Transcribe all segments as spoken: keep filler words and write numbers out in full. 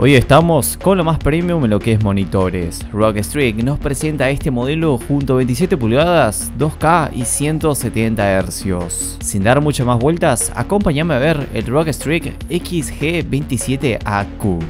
Hoy estamos con lo más premium en lo que es monitores. R O G Strix nos presenta este modelo junto a veintisiete pulgadas, dos K y ciento setenta hercios. Sin dar muchas más vueltas, acompáñame a ver el R O G Strix X G veintisiete A Q.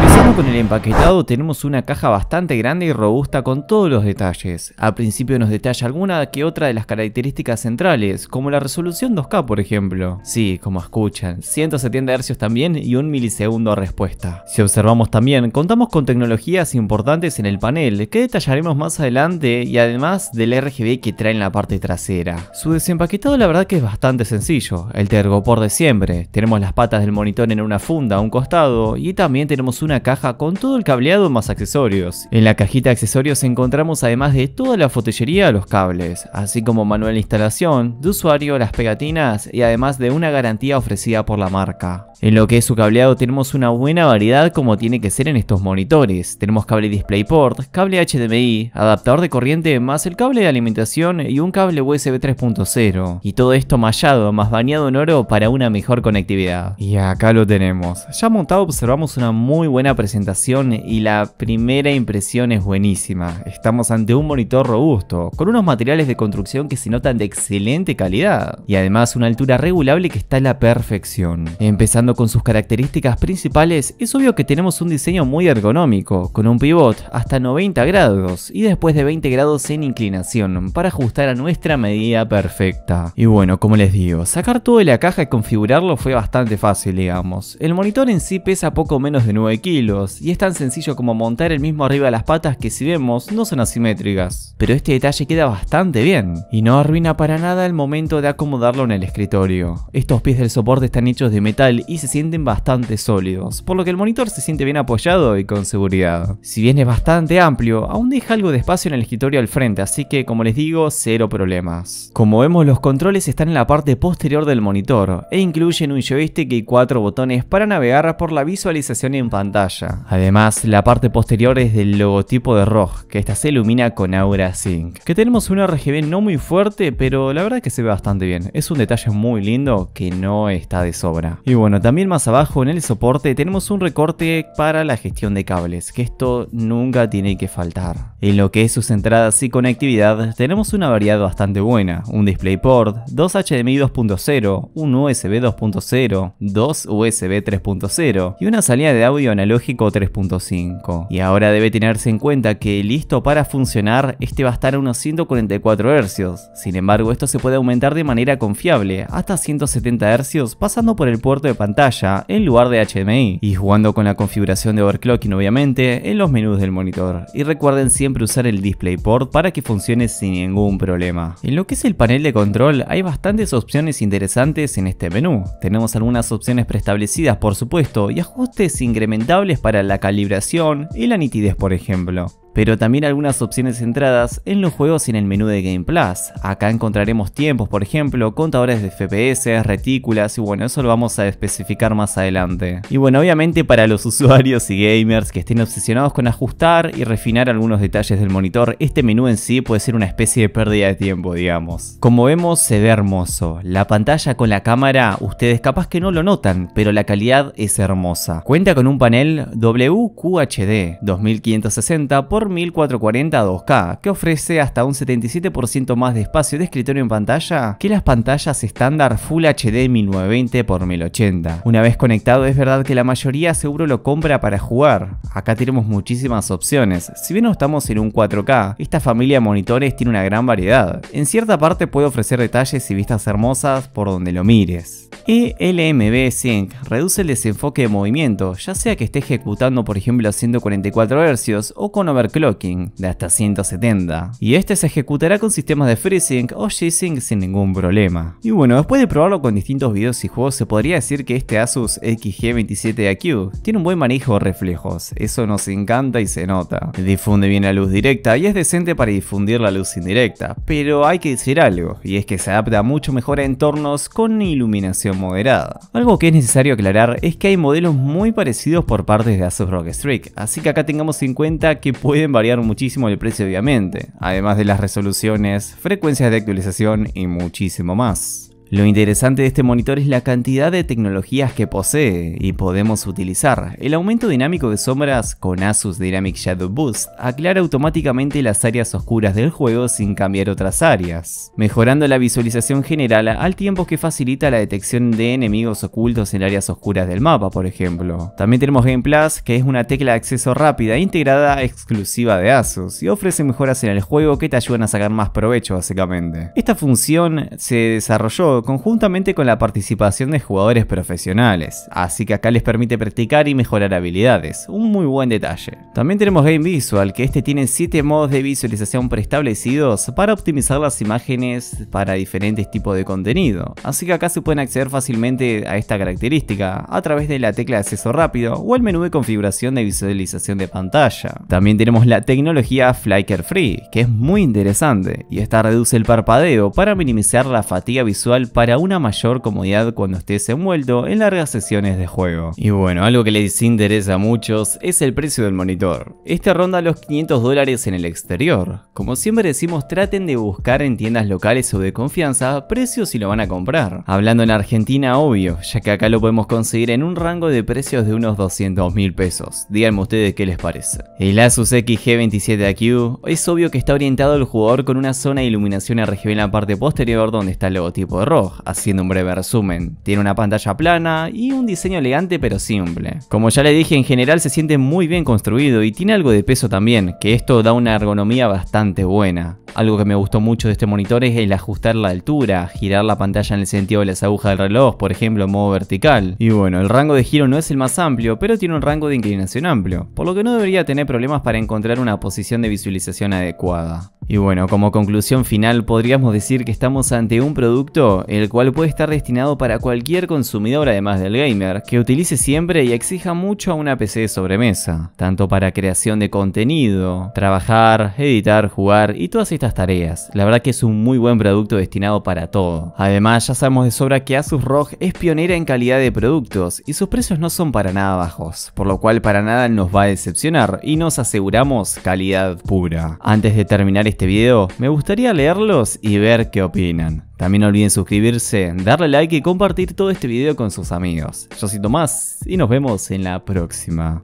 Empezando con el empaquetado, tenemos una caja bastante grande y robusta con todos los detalles. Al principio nos detalla alguna que otra de las características centrales, como la resolución dos K por ejemplo. Sí, como escuchan, ciento setenta hercios también y un milisegundo de respuesta. Si observamos también, contamos con tecnologías importantes en el panel, que detallaremos más adelante, y además del R G B que trae en la parte trasera. Su desempaquetado la verdad que es bastante sencillo, el Tergopor de siempre. Tenemos las patas del monitor en una funda a un costado, y también tenemos una caja con todo el cableado más accesorios. En la cajita de accesorios encontramos, además de toda la fotellería, los cables, así como manual de instalación, de usuario, las pegatinas y además de una garantía ofrecida por la marca. En lo que es su cableado tenemos una buena variedad como tiene que ser en estos monitores. Tenemos cable DisplayPort, cable H D M I, adaptador de corriente más el cable de alimentación y un cable U S B tres punto cero. Y todo esto mallado, más bañado en oro para una mejor conectividad. Y acá lo tenemos. Ya montado observamos una muy buena presentación y la primera impresión es buenísima. Estamos ante un monitor robusto, con unos materiales de construcción que se notan de excelente calidad. Y además una altura regulable que está a la perfección. Empezando con sus características principales, es obvio que tenemos un diseño muy ergonómico, con un pivot hasta noventa grados y después de veinte grados en inclinación para ajustar a nuestra medida perfecta. Y bueno, como les digo, sacar todo de la caja y configurarlo fue bastante fácil, digamos. El monitor en sí pesa poco menos de nueve kilos y es tan sencillo como montar el mismo arriba de las patas, que si vemos no son asimétricas, pero este detalle queda bastante bien y no arruina para nada el momento de acomodarlo en el escritorio. Estos pies del soporte están hechos de metal y se sienten bastante sólidos, por lo que el monitor se siente bien apoyado y con seguridad. Si bien es bastante amplio, aún deja algo de espacio en el escritorio al frente, así que como les digo, cero problemas. Como vemos, los controles están en la parte posterior del monitor e incluyen un joystick y cuatro botones para navegar por la visualización en pantalla. Además, la parte posterior es del logotipo de R O G, que esta se ilumina con Aura Sync. Que tenemos un R G B no muy fuerte, pero la verdad que se ve bastante bien. Es un detalle muy lindo que no está de sobra. Y bueno, también más abajo en el soporte tenemos un recorte para la gestión de cables, que esto nunca tiene que faltar. En lo que es sus entradas y conectividad tenemos una variedad bastante buena, un DisplayPort, dos H D M I dos punto cero, un U S B dos punto cero, dos U S B tres punto cero y una salida de audio analógico tres punto cinco. Y ahora debe tenerse en cuenta que listo para funcionar, este va a estar a unos ciento cuarenta y cuatro hercios, sin embargo esto se puede aumentar de manera confiable hasta ciento setenta hercios pasando por el puerto de pantalla en lugar de H D M I y jugando con la configuración de overclocking obviamente en los menús del monitor. Y recuerden siempre usar el DisplayPort para que funcione sin ningún problema. En lo que es el panel de control hay bastantes opciones interesantes en este menú. Tenemos algunas opciones preestablecidas por supuesto y ajustes incrementables para la calibración y la nitidez por ejemplo. Pero también algunas opciones centradas en los juegos y en el menú de GamePlus. Acá encontraremos tiempos, por ejemplo, contadores de F P S, retículas, y bueno, eso lo vamos a especificar más adelante. Y bueno, obviamente para los usuarios y gamers que estén obsesionados con ajustar y refinar algunos detalles del monitor, este menú en sí puede ser una especie de pérdida de tiempo, digamos. Como vemos, se ve hermoso. La pantalla con la cámara, ustedes capaz que no lo notan, pero la calidad es hermosa. Cuenta con un panel W Q H D dos mil quinientos sesenta por mil cuatrocientos cuarenta a dos K que ofrece hasta un setenta y siete por ciento más de espacio de escritorio en pantalla que las pantallas estándar Full H D mil novecientos veinte por mil ochenta. Una vez conectado, es verdad que la mayoría seguro lo compra para jugar. Acá tenemos muchísimas opciones. Si bien no estamos en un cuatro K, esta familia de monitores tiene una gran variedad. En cierta parte puede ofrecer detalles y vistas hermosas por donde lo mires. E L M B Sync reduce el desenfoque de movimiento, ya sea que esté ejecutando por ejemplo a ciento cuarenta y cuatro hercios o con overclocking de hasta ciento setenta, y este se ejecutará con sistemas de FreeSync o G-Sync sin ningún problema. Y bueno, después de probarlo con distintos videos y juegos, se podría decir que este ASUS X G veintisiete A Q tiene un buen manejo de reflejos, eso nos encanta y se nota. Difunde bien la luz directa y es decente para difundir la luz indirecta, pero hay que decir algo, y es que se adapta mucho mejor a entornos con iluminación moderada. Algo que es necesario aclarar es que hay modelos muy parecidos por partes de ASUS R O G Strix, así que acá tengamos en cuenta que que pueden variar muchísimo el precio obviamente, además de las resoluciones, frecuencias de actualización y muchísimo más. Lo interesante de este monitor es la cantidad de tecnologías que posee y podemos utilizar. El aumento dinámico de sombras con ASUS Dynamic Shadow Boost aclara automáticamente las áreas oscuras del juego sin cambiar otras áreas, mejorando la visualización general al tiempo que facilita la detección de enemigos ocultos en áreas oscuras del mapa, por ejemplo. También tenemos GamePlus, que es una tecla de acceso rápida integrada exclusiva de ASUS y ofrece mejoras en el juego que te ayudan a sacar más provecho básicamente. Esta función se desarrolló conjuntamente con la participación de jugadores profesionales, así que acá les permite practicar y mejorar habilidades, un muy buen detalle. También tenemos Game Visual, que este tiene siete modos de visualización preestablecidos para optimizar las imágenes para diferentes tipos de contenido, así que acá se pueden acceder fácilmente a esta característica a través de la tecla de acceso rápido o el menú de configuración de visualización de pantalla. También tenemos la tecnología Flicker-Free, que es muy interesante, y esta reduce el parpadeo para minimizar la fatiga visual para una mayor comodidad cuando estés envuelto en largas sesiones de juego. Y bueno, algo que les interesa a muchos es el precio del monitor. Este ronda los quinientos dólares en el exterior. Como siempre decimos, traten de buscar en tiendas locales o de confianza precios si lo van a comprar. Hablando en Argentina, obvio, ya que acá lo podemos conseguir en un rango de precios de unos doscientos mil pesos. Díganme ustedes qué les parece. El ASUS X G veintisiete A Q es obvio que está orientado al jugador con una zona de iluminación R G B en la parte posterior donde está el logotipo de R O G. Haciendo un breve resumen, tiene una pantalla plana y un diseño elegante pero simple. Como ya le dije, en general se siente muy bien construido y tiene algo de peso también, que esto da una ergonomía bastante buena. Algo que me gustó mucho de este monitor es el ajustar la altura, girar la pantalla en el sentido de las agujas del reloj, por ejemplo en modo vertical. Y bueno, el rango de giro no es el más amplio, pero tiene un rango de inclinación amplio, por lo que no debería tener problemas para encontrar una posición de visualización adecuada. Y bueno, como conclusión final podríamos decir que estamos ante un producto el cual puede estar destinado para cualquier consumidor además del gamer, que utilice siempre y exija mucho a una P C de sobremesa, tanto para creación de contenido, trabajar, editar, jugar y todas estas tareas. La verdad que es un muy buen producto destinado para todo. Además, ya sabemos de sobra que ASUS R O G es pionera en calidad de productos y sus precios no son para nada bajos, por lo cual para nada nos va a decepcionar y nos aseguramos calidad pura. Antes de terminar este Este video, me gustaría leerlos y ver qué opinan. También no olviden suscribirse, darle like y compartir todo este video con sus amigos. Yo soy Tomás y nos vemos en la próxima.